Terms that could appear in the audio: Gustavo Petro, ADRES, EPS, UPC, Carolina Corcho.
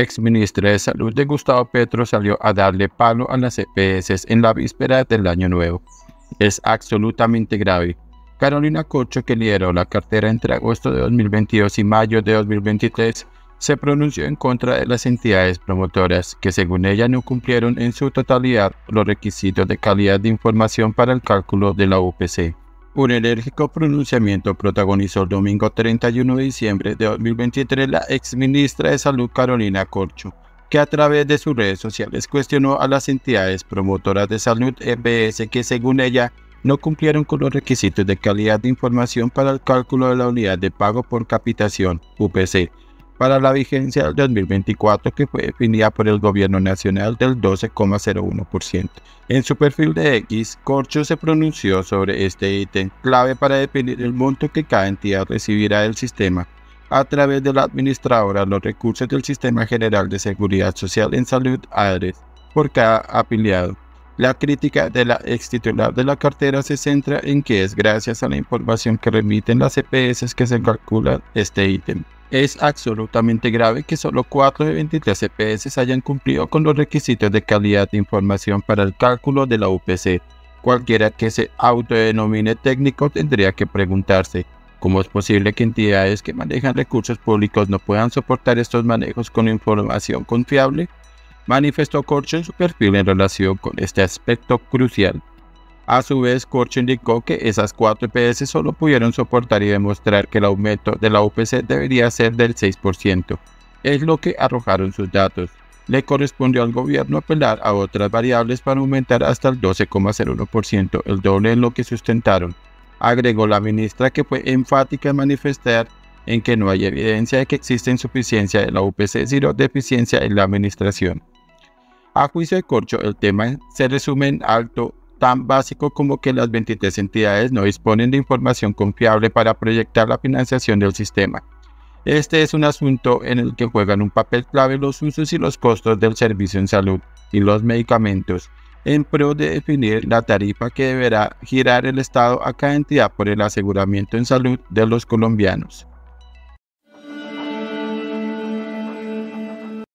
ex ministra de Salud de Gustavo Petro salió a darle palo a las EPS en la víspera del Año Nuevo. Es absolutamente grave. Carolina Corcho, que lideró la cartera entre agosto de 2022 y mayo de 2023, se pronunció en contra de las entidades promotoras, que según ella no cumplieron en su totalidad los requisitos de calidad de información para el cálculo de la UPC. Un enérgico pronunciamiento protagonizó el domingo 31 de diciembre de 2023 la exministra de Salud Carolina Corcho, que a través de sus redes sociales cuestionó a las entidades promotoras de salud EPS que según ella no cumplieron con los requisitos de calidad de información para el cálculo de la unidad de pago por capitación UPC para la vigencia del 2024, que fue definida por el gobierno nacional del 12,01%. En su perfil de X, Corcho se pronunció sobre este ítem clave para definir el monto que cada entidad recibirá del sistema a través de la administradora los recursos del Sistema General de Seguridad Social en Salud ADRES por cada afiliado. La crítica de la ex titular de la cartera se centra en que es gracias a la información que remiten las EPS que se calcula este ítem. Es absolutamente grave que solo 4 de 23 EPS hayan cumplido con los requisitos de calidad de información para el cálculo de la UPC. Cualquiera que se autodenomine técnico tendría que preguntarse, ¿cómo es posible que entidades que manejan recursos públicos no puedan soportar estos manejos con información confiable? Manifestó Corcho en su perfil en relación con este aspecto crucial. A su vez, Corcho indicó que esas 4 EPS solo pudieron soportar y demostrar que el aumento de la UPC debería ser del 6%. Es lo que arrojaron sus datos. Le correspondió al gobierno apelar a otras variables para aumentar hasta el 12,01%, el doble de lo que sustentaron. Agregó la ministra, que fue enfática en manifestar en que no hay evidencia de que existe insuficiencia de la UPC, sino deficiencia en la administración. A juicio de Corcho, el tema se resume en algo tan básico como que las 23 entidades no disponen de información confiable para proyectar la financiación del sistema. Este es un asunto en el que juegan un papel clave los usos y los costos del servicio en salud y los medicamentos, en pro de definir la tarifa que deberá girar el Estado a cada entidad por el aseguramiento en salud de los colombianos.